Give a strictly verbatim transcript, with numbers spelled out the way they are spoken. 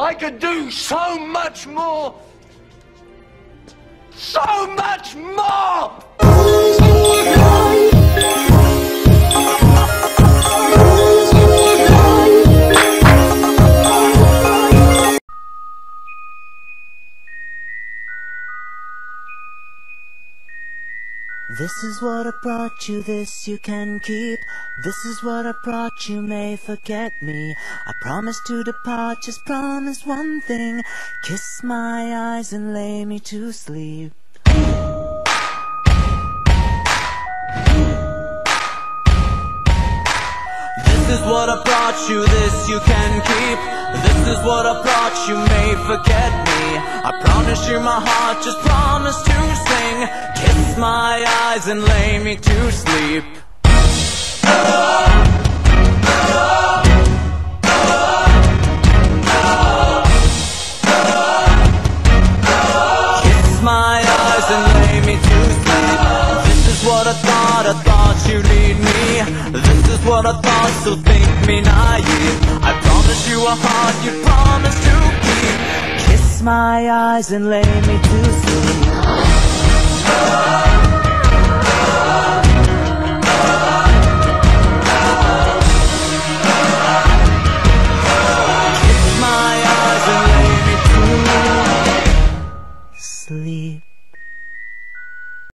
I could do so much more. So much more! This is what I brought you, this you can keep. This is what I brought you, may forget me. I promise to depart, just promise one thing. Kiss my eyes and lay me to sleep. This is what I brought you, this you can keep. This is what I brought you, may forget me. I promise you my heart, just promise to sing. Kiss my eyes and lay me to sleep. Oh. I thought you'd lead me. This is what I thought, so think me naive. I promise you a heart you promise to keep. Kiss my eyes and lay me to sleep.